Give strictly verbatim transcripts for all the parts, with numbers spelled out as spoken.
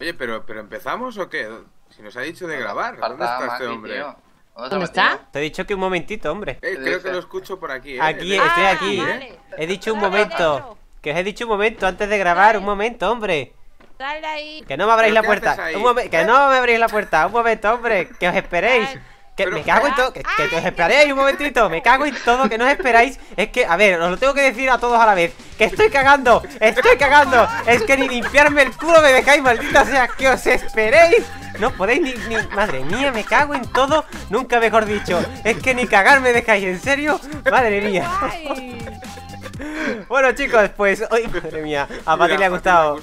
Oye, pero, pero ¿empezamos o qué? Si nos ha dicho de grabar. ¿Dónde está este hombre? ¿Dónde está? Te he dicho que un momentito, hombre. Eh, creo que lo escucho por aquí, ¿eh? Aquí, estoy aquí. He dicho un momento. Que os he dicho un momento antes de grabar. Un momento, hombre. Dale ahí. Que no me abráis la puerta. Un que no me abréis la puerta. Un momento, hombre. Que os esperéis. Que pero, me cago en todo, que, que, que os esperéis un momentito, me cago en todo, que no os esperáis. Es que, a ver, os lo tengo que decir a todos a la vez. Que estoy cagando, estoy cagando. Es que ni limpiarme el culo me dejáis, maldita sea, que os esperéis. No podéis ni, ni, madre mía, me cago en todo. Nunca mejor dicho, es que ni cagar me dejáis, en serio, madre mía. Bueno, chicos, pues hoy, madre mía, a Pati le ha gustado.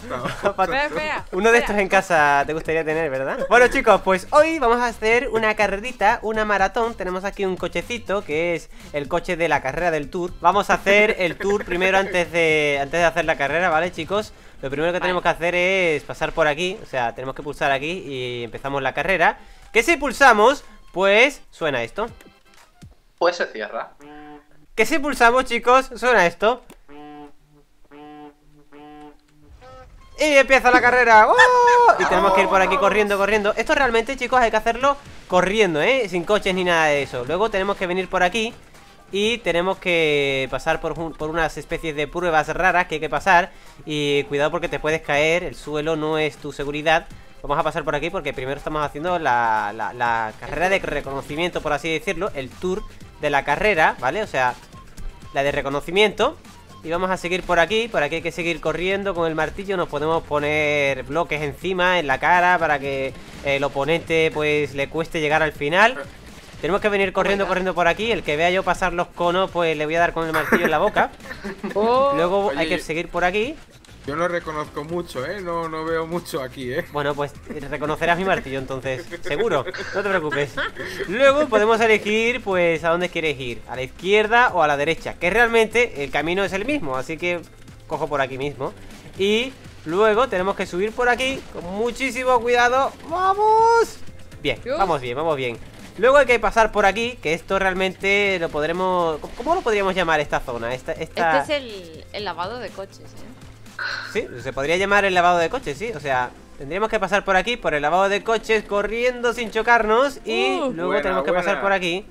Uno de estos en casa te gustaría tener, ¿verdad? Bueno, chicos, pues hoy vamos a hacer una carrerita, una maratón. Tenemos aquí un cochecito que es el coche de la carrera del Tour. Vamos a hacer el Tour primero antes de, antes de hacer la carrera, ¿vale, chicos? Lo primero que tenemos que hacer es pasar por aquí. O sea, tenemos que pulsar aquí y empezamos la carrera. Que si pulsamos, pues suena esto. Pues se cierra. Que si pulsamos, chicos, suena esto. Y empieza la carrera. ¡Oh! Y tenemos que ir por aquí corriendo, corriendo. Esto realmente, chicos, hay que hacerlo corriendo, ¿eh? Sin coches ni nada de eso. Luego tenemos que venir por aquí y tenemos que pasar por, un, por unas especies de pruebas raras que hay que pasar. Y cuidado porque te puedes caer, el suelo no es tu seguridad. Vamos a pasar por aquí porque primero estamos haciendo la, la, la carrera de reconocimiento, por así decirlo. El tour de la carrera, ¿vale? O sea, la de reconocimiento. Y vamos a seguir por aquí. Por aquí hay que seguir corriendo con el martillo. Nos podemos poner bloques encima, en la cara, para que el oponente pues le cueste llegar al final. Tenemos que venir corriendo, corriendo por aquí. El que vea yo pasar los conos, pues le voy a dar con el martillo en la boca. Oh. Luego hay que seguir por aquí. Yo no reconozco mucho, ¿eh? No, no veo mucho aquí, ¿eh? Bueno, pues reconocerás mi martillo, entonces. Seguro, no te preocupes. Luego podemos elegir, pues, a dónde quieres ir. A la izquierda o a la derecha. Que realmente el camino es el mismo, así que cojo por aquí mismo. Y luego tenemos que subir por aquí con muchísimo cuidado. ¡Vamos! Bien, vamos bien, vamos bien. Luego hay que pasar por aquí, que esto realmente lo podremos... ¿Cómo lo podríamos llamar esta zona? Esta, esta... Este es el, el lavado de coches, ¿eh? Sí, se podría llamar el lavado de coches, sí. O sea, tendríamos que pasar por aquí, por el lavado de coches, corriendo sin chocarnos. Y uh, luego buena, tenemos que buena. pasar por aquí.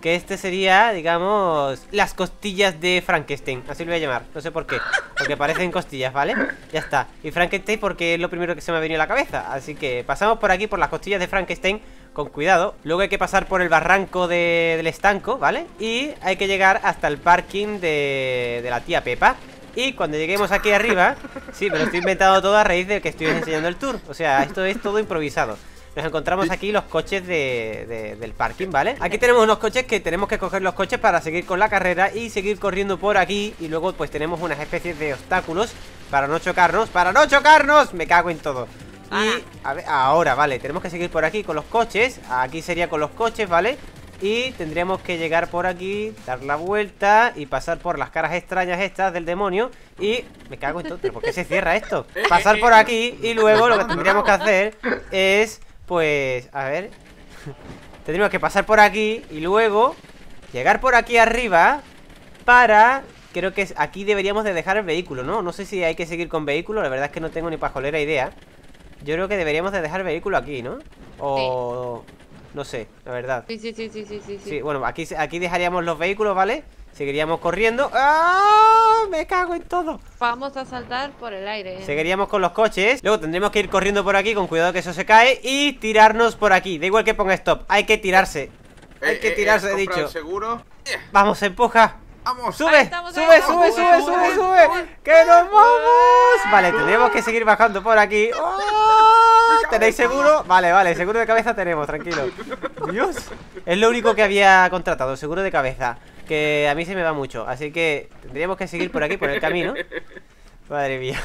Que este sería, digamos, las costillas de Frankenstein. Así lo voy a llamar, no sé por qué. Porque parecen costillas, ¿vale? Ya está. Y Frankenstein porque es lo primero que se me ha venido a la cabeza. Así que pasamos por aquí, por las costillas de Frankenstein, con cuidado. Luego hay que pasar por el barranco de, del estanco, ¿vale? Y hay que llegar hasta el parking de, de la tía Pepa. Y cuando lleguemos aquí arriba, sí, me lo estoy inventando todo a raíz del que estoy enseñando el tour. O sea, esto es todo improvisado. Nos encontramos aquí los coches de, de, del parking, ¿vale? Aquí tenemos unos coches que tenemos que coger los coches para seguir con la carrera y seguir corriendo por aquí. Y luego pues tenemos unas especies de obstáculos para no chocarnos. ¡Para no chocarnos! Me cago en todo. Y a ver, ahora, vale, tenemos que seguir por aquí con los coches. Aquí sería con los coches, ¿vale? Y tendríamos que llegar por aquí, dar la vuelta y pasar por las caras extrañas estas del demonio. Y me cago en todo, ¿pero por qué se cierra esto? Pasar por aquí y luego lo que tendríamos que hacer es, pues, a ver. Tendríamos que pasar por aquí y luego llegar por aquí arriba para... Creo que aquí deberíamos de dejar el vehículo, ¿no? No sé si hay que seguir con vehículo, la verdad es que no tengo ni pajolera idea. Yo creo que deberíamos de dejar el vehículo aquí, ¿no? O... Sí. No sé, la verdad. Sí, sí, sí, sí, sí, sí. Sí, bueno, aquí, aquí dejaríamos los vehículos, ¿vale? Seguiríamos corriendo. ¡Ah! ¡Me cago en todo! Vamos a saltar por el aire. Seguiríamos con los coches. Luego tendremos que ir corriendo por aquí, con cuidado que eso se cae. Y tirarnos por aquí. Da igual que ponga stop. Hay que tirarse. Hay que tirarse, he dicho. ¿Seguro? Vamos, empuja. Vamos. Sube, estamos, sube, ahí, sube, sube, sube, sube. ¡Que nos vamos! Vale, tendremos que seguir bajando por aquí. ¡Oh! ¿Tenéis seguro? Vale, vale, seguro de cabeza tenemos, tranquilo. Dios, es lo único que había contratado, seguro de cabeza. Que a mí se me va mucho, así que tendríamos que seguir por aquí, por el camino. Madre mía.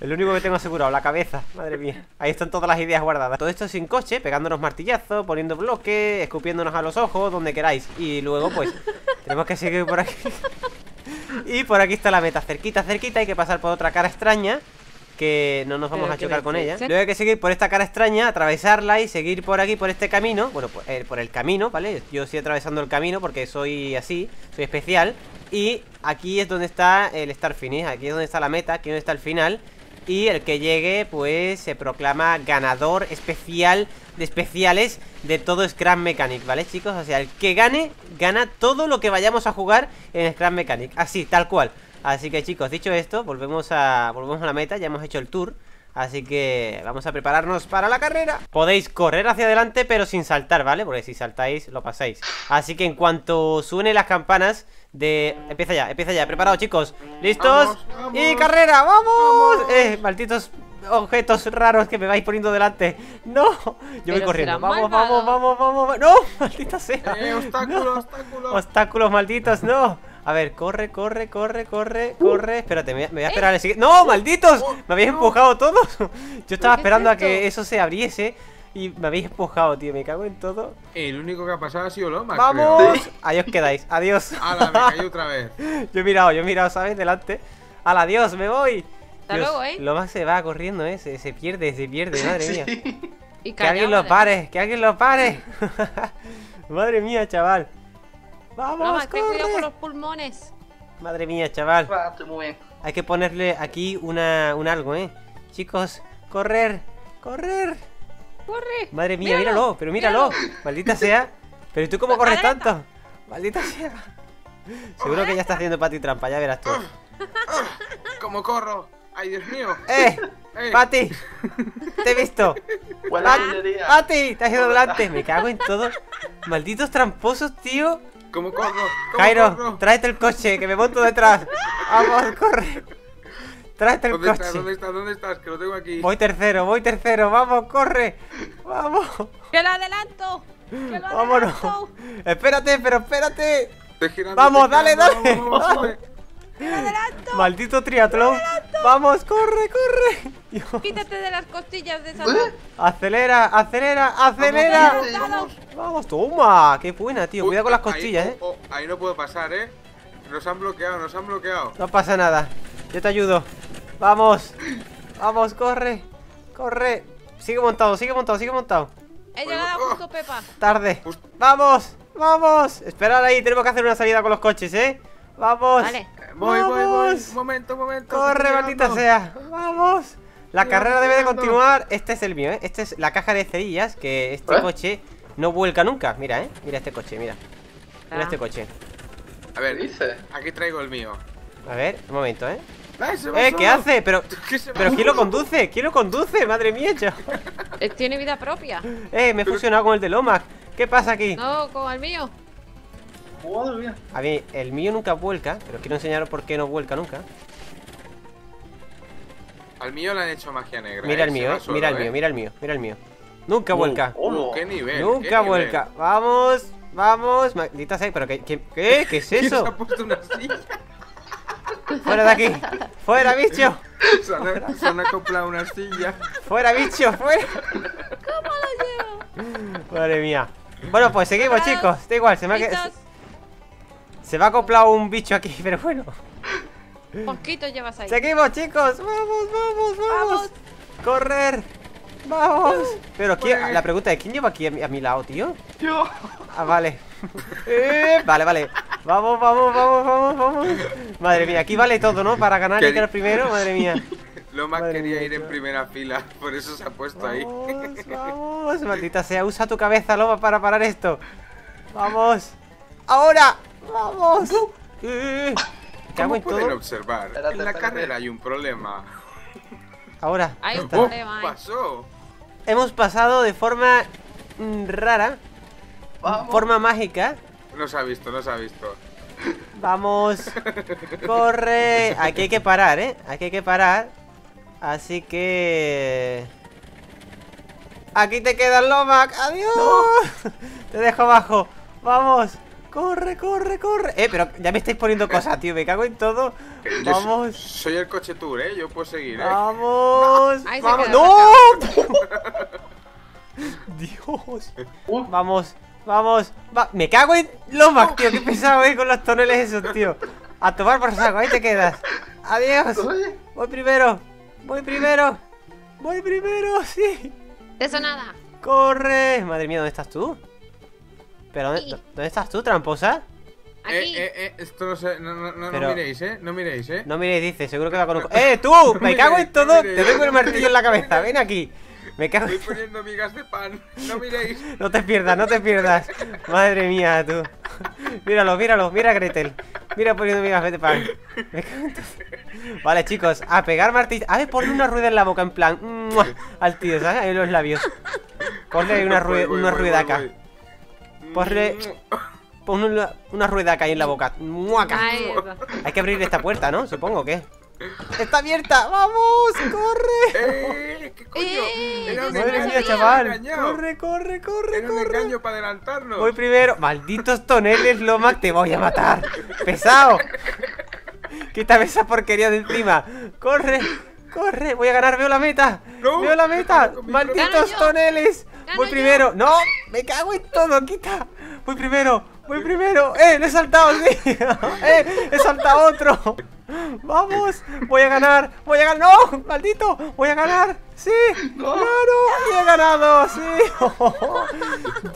Es lo único que tengo asegurado, la cabeza, madre mía. Ahí están todas las ideas guardadas. Todo esto sin coche, pegándonos martillazos, poniendo bloques, escupiéndonos a los ojos, donde queráis. Y luego pues, tenemos que seguir por aquí. Y por aquí está la meta, cerquita, cerquita, hay que pasar por otra cara extraña que no nos vamos a chocar con ella. Luego hay que seguir por esta cara extraña, atravesarla y seguir por aquí, por este camino. Bueno, por el, por el camino, ¿vale? Yo estoy atravesando el camino porque soy así, soy especial. Y aquí es donde está el Star Finish, aquí es donde está la meta, aquí es donde está el final. y el que llegue pues se proclama ganador especial de especiales de todo Scrap Mechanic, ¿vale, chicos? O sea, el que gane, gana todo lo que vayamos a jugar en Scrap Mechanic, así, tal cual. Así que, chicos, dicho esto, volvemos a, volvemos a la meta, ya hemos hecho el tour. Así que vamos a prepararnos para la carrera. Podéis correr hacia adelante pero sin saltar, ¿vale? Porque si saltáis lo pasáis. Así que en cuanto suenen las campanas de... Empieza ya, empieza ya, preparados, chicos. ¿Listos? Vamos, vamos. ¡Y carrera! ¡Vamos! ¡Vamos! Eh, malditos objetos raros que me vais poniendo delante. ¡No! Yo pero voy corriendo. Vamos, vamos, vamos, vamos. ¡No! ¡Maldita sea! Eh, obstáculos, no. obstáculos Obstáculos malditos, no. A ver, corre, corre, corre, corre, corre. Espérate, me voy a esperar al siguiente. ¡No, malditos! Me habéis empujado todos. Yo estaba esperando a que eso se abriese y me habéis empujado, tío. Me cago en todo. El único que ha pasado ha sido Loma. ¡Vamos! Ahí os quedáis. Adiós. ¡Hala, me caí otra vez! Yo he mirado, yo he mirado, ¿sabes? Delante. ¡Hala, adiós! ¡Me voy! Hasta luego, ¿eh? Loma se va corriendo, ¿eh? Se, se pierde, se pierde, madre mía. Y que alguien lo pare, que alguien lo pare. Madre mía, chaval. ¡Vamos, Loma, corre! Ten cuidado con los pulmones. Madre mía, chaval. Ah, estoy muy bien. Hay que ponerle aquí una, un algo, ¿eh? Chicos, correr, correr. Corre. Madre mía, míralo, míralo pero míralo. míralo. Maldita sea. Pero ¿y tú cómo corres tanto? Maldita sea. Seguro que ya está haciendo Pati trampa, ya verás tú. ¿Cómo corro? ¡Ay, Dios mío! ¡Eh! ¡Eh! ¡Pati! ¡Te he visto! Buena ¡Pati! ¡Te has ido delante! Me cago en todo. Malditos tramposos, tío. ¿Cómo corro? ¿Cómo Jairo, corro? Tráete el coche, que me monto detrás. Vamos, corre. Tráete el ¿Dónde coche. Estás, ¿Dónde estás? ¿Dónde estás? Que lo tengo aquí. Voy tercero, voy tercero. Vamos, corre. Vamos. Que lo adelanto. Que lo Vámonos. adelanto. Espérate, pero espérate. Girando, vamos, dale, dale. Vamos, vamos, vamos, dale. Que lo adelanto. Maldito triatlón. Vamos, corre, corre. Dios. Quítate de las costillas de esa. ¿Eh? Acelera, acelera, acelera. Vamos, vamos. Vamos, toma, qué buena, tío. Uy, cuidado con las costillas, ahí, eh. Oh, oh, ahí no puedo pasar, eh. Nos han bloqueado, nos han bloqueado. No pasa nada. Yo te ayudo. Vamos, vamos, corre, corre. Sigue montado, sigue montado, sigue montado. He llegado oh. justo, Pepa. Tarde. Just... Vamos, vamos. Esperad ahí, tenemos que hacer una salida con los coches, eh. Vamos. Vale. Voy, voy, voy. Momento, momento. Corre, maldita sea. Vamos. La estoy carrera debe de continuar. Este es el mío, eh. Esta es la caja de cerillas que este ¿Eh? coche. No vuelca nunca, mira, eh. Mira este coche, mira. Mira ah. este coche. A ver, dice. Aquí traigo el mío. A ver, un momento, eh. Eh, ¿qué hace? Pero, ¿Qué pero ¿quién lo conduce? ¿Quién lo conduce? Madre mía, chaval. Tiene vida propia. Eh, me he fusionado con el de Lomac. ¿Qué pasa aquí? No, con el mío. Madre mía. A ver, el mío nunca vuelca, pero quiero enseñaros por qué no vuelca nunca. Al mío le han hecho magia negra. Mira el mío, eh. Mira el mío, mira el mío, mira el mío. Nunca uh, vuelca. Oh, no. ¿Qué nivel? Nunca ¿Qué vuelca. Nivel? Vamos, vamos. Maldita sea, pero ¿qué, qué, qué, ¿qué es eso? ¿Quién se ha puesto una silla? Fuera de aquí. Fuera, bicho. Se han, fuera. Se han acoplado una silla. Fuera, bicho, fuera. ¿Cómo lo llevo? Madre mía. Bueno, pues seguimos, chicos. Da igual, se me ha... Se me ha acoplado un bicho aquí, pero bueno. Poquito llevas ahí. Seguimos, chicos. Vamos, vamos, vamos. vamos. Correr. Vamos. Pero ¿quién? La pregunta es, ¿quién lleva aquí a mi, a mi lado, tío? Yo. Ah, vale. eh, vale, vale. Vamos, vamos, vamos, vamos, vamos. Madre mía, aquí vale todo, ¿no? Para ganar y quedar primero, madre mía. Lomac madre quería mía, ir tío. en primera fila, por eso se ha puesto vamos, ahí. Vamos, maldita sea, usa tu cabeza, Loma, para parar esto. Vamos. Ahora. Vamos. eh, ¿Cómo pueden todo? observar? Espérate, en la espérate. carrera hay un problema. Ahora. Hay un problema. Oh, pasó. Hemos pasado de forma rara, Vamos. forma mágica. Nos ha visto, nos ha visto. Vamos, corre. Aquí hay que parar, ¿eh? Aquí hay que parar. Así que... Aquí te quedas, Lomac. Adiós. No. Te dejo abajo. Vamos. Corre, corre, corre. Eh, pero ya me estáis poniendo cosas, tío. Me cago en todo. Yo vamos. Soy, soy el coche tour, eh. Yo puedo seguir, eh. Vamos. No. Vamos. ¡No! Dios. Uh. Vamos, vamos. Va. Me cago en Lomac, oh. tío. Qué pesado, eh, con los toneles esos, tío. A tomar por saco, ahí te quedas. Adiós. Voy primero. Voy primero. Voy primero, sí. Eso nada. Corre. Madre mía, ¿dónde estás tú? Pero, ¿dónde estás tú, tramposa? Aquí. Eh, eh, esto no, sé, no, no, no, pero... no miréis, eh. No miréis, eh. No miréis, dice, seguro que la conozco. ¡Eh, tú! No ¡Me miréis, cago en todo! No te tengo el martillo en la cabeza, ven aquí. Me cago en... Estoy poniendo migas de pan. No miréis. No te pierdas, no te pierdas. Madre mía, tú. Míralo, míralo, mira a Gretel. Mira poniendo migas de pan. Me cago en todo. Vale, chicos, a pegar martillo. A ver, ponle una rueda en la boca, en plan. ¡Mua! Al tío, ¿sabes? En los labios. Ponle una, voy, rueda, voy, una voy, rueda voy, acá. Voy. Ponle. Pon una, una rueda acá ahí en la boca. ¡Muaca! Hay que abrir esta puerta, ¿no? Supongo que. ¡Está abierta! ¡Vamos! ¡Corre! ¡Eh! ¿Qué coño? Eh, Era un ¡Madre mía, chaval! ¡Corre, corre, corre! Era un corre. engaño para adelantarnos. Voy primero. ¡Malditos toneles, Lomac! ¡Te voy a matar! ¡Pesado! ¡Quítame esa porquería de encima! ¡Corre! ¡Corre! ¡Voy a ganar! ¡Veo la meta! No, ¡Veo la meta! No, ¡Malditos toneles! ¡Voy yo. primero! ¡No! ¡Me cago en todo! ¡Quita! ¡Voy primero! Voy primero, eh, le he saltado, sí. Eh, he saltado otro. Vamos, voy a ganar, voy a ganar, no, maldito, voy a ganar, sí, no. Claro, y he ganado, sí. Oh,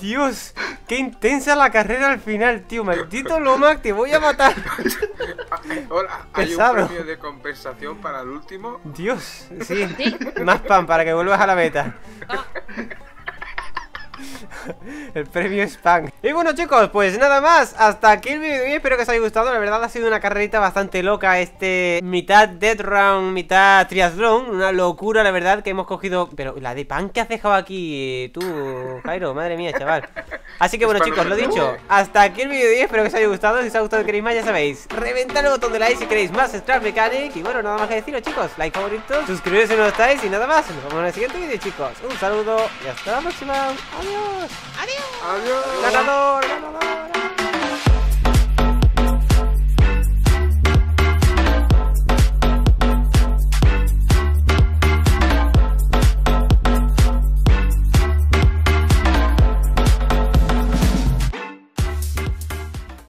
Dios, qué intensa la carrera al final, tío, maldito Lomac, te voy a matar. Hola, hay Pesado. un premio de compensación para el último. Dios, sí, ¿Sí? más pan para que vuelvas a la meta. Ah. El premio es pan. Y bueno, chicos, pues nada más. Hasta aquí el vídeo. Espero que os haya gustado. La verdad ha sido una carrerita bastante loca. Este mitad dead round, mitad triatlón. Una locura, la verdad, que hemos cogido. Pero la de pan que has dejado aquí tú, Jairo, madre mía, chaval. Así que bueno, chicos, lo dicho, hasta aquí el vídeo. Espero que os haya gustado. Si os ha gustado y queréis más, ya sabéis, reventad el botón de like si queréis más Scrap Mechanic. Y bueno, nada más que deciros, chicos, like, favorito, suscribiros si no lo estáis. Y nada más, nos vemos en el siguiente vídeo, chicos. Un saludo y hasta la próxima. Adiós. Adiós. Adiós. Ganador, ganador.